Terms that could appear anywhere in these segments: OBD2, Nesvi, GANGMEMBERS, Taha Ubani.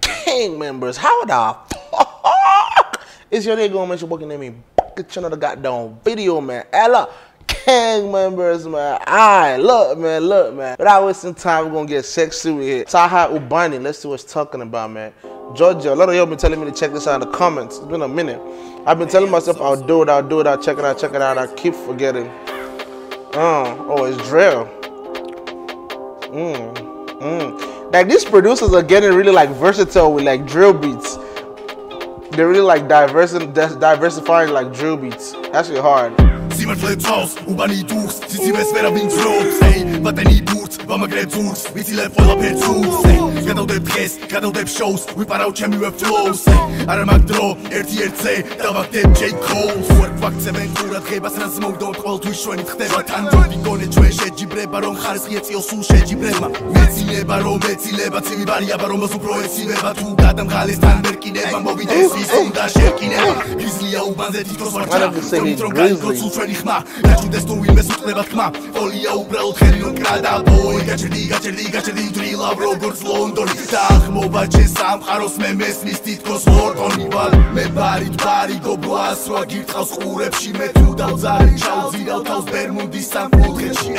gang members. How the fuck is your nigga gonna mention booking name? Get another goddamn video, man. Ella. Gang members, man. Alright, look, man, look, man. Without wasting time, we're gonna get sexy with it. Taha Ubani, let's see what it's talking about, man. Georgia, a lot of y'all been telling me to check this out in the comments. It's been a minute. I've been telling myself I'll do it, I'll do it, I'll check it out, check it out. I keep forgetting. Oh, it's drill. Like, these producers are getting really like versatile with like drill beats. They're really like diversifying like drill beats. That's really hard. Simen flet aus, Ubani duchst, sie sie wes vera bin drops. Ey, wat ni burt, wa ma gredurs, wie sie le vola petus. Gado de tres, gado de shows, we parau chemi we flows. Aramak dro, RTRC, davak de J Cole. Work fuck seven kurat gebas ran smoke dog all to show in kteba tanto vigone chweshe jibreba rom kharis yetio sushe jibrema. Metsileba rom metsileba timi variaba rom su proesibeba tu gadam khales tanber kineba mobi desvi sunda shekineba. Gizlia ubanze titos varcha. Nichma, that you desto we mess with Levatma, Olia Ubral, Helion Grada, Boy, Gacheli, Drilla, Rogers, London, Tah, Mobache, Sam, Haros, Memes, Mistit, Cosmor, Onibal, Mebarit, Bari, Goblas, Ragit, House, Urep, Shimet, Udalzari, Chauzi, Altaus, Bermundi, San Putrechi,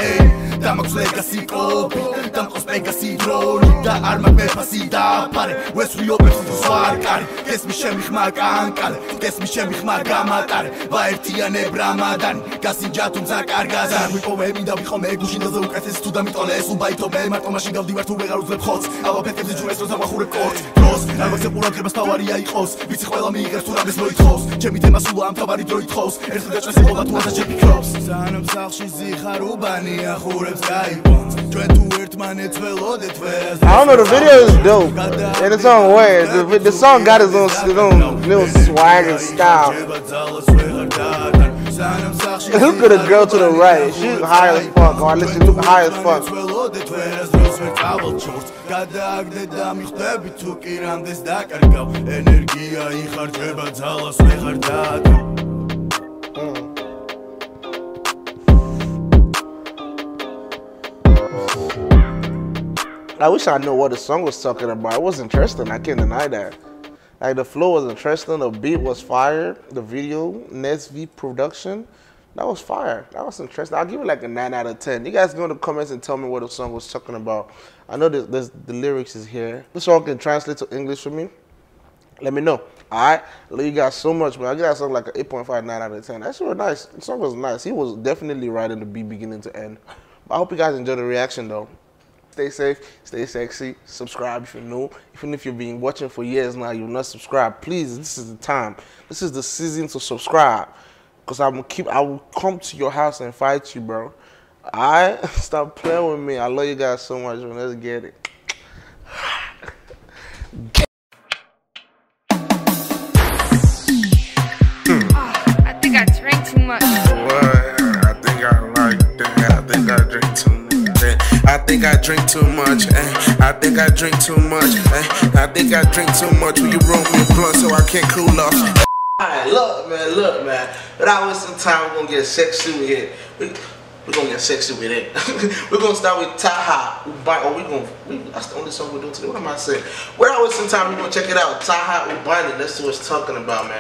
Tamax Legacy, Kopi, Tamkos Legacy, Droni, Da Arma, Mepasi, Da Pare, West Rio, Petrusar, Kari, Kes Mishem, Magan, Kale, Kes Mishem, Magamatar, Vaertia, Nebramada. Casting Jatum Zakargazan, we come in the Homegushin of the Ucrates to Damitoles, Ubaito Belmar, Tomashigal, the Artuega, the Hots, our pet is the Jurassic Zamahur Court, Cross, I was a Purakabas Tawaria Host, with Hella Migas to Rabis Lloyd Host, Jemmy Temasu, and Tavari Droid Host, and the Chassimova to the Jemmy Crops. Sanam Sashi, Harubani, Ahurab Sky, try to wear man, it's well loaded. I don't know, the video is dope in its own way. The song got its own little swag and style. Look at the girl to the right. She's high as fuck. Or listen, look high as fuck. I wish I knew what the song was talking about. It was interesting. I can't deny that. Like, the flow was interesting, the beat was fire, the video, Nesvi production, that was fire. That was interesting. I'll give it like a 9 out of 10. You guys go in the comments and tell me what the song was talking about. I know the lyrics is here. This song can translate to English for me. Let me know. Alright? You got so much, but I give that song like an 8.5, 9 out of 10. That's really nice. The song was nice. He was definitely riding the beat beginning to end. But I hope you guys enjoyed the reaction, though. Stay safe, stay sexy, subscribe if you're new. Even if you've been watching for years now, you're not subscribed. Please, this is the time. This is the season to subscribe. Because I will come to your house and fight you, bro. Alright? Stop playing with me. I love you guys so much, man. Let's get it. I think I drank too much. What? I think I like that. I think I drank too much. I think I drink too much, I think I drink too much, I think I drink too much. Will you roll me a blunt so I can't cool off? Alright, look, man, look, man. Without wasting time, we're gonna get sexy with it. We're gonna get sexy with it. We're gonna start with Taha Ubani. Oh, that's the only song we're doing today. What am I saying? Without wasting time, we're gonna check it out. Taha Ubani, let's see what it's talking about, man.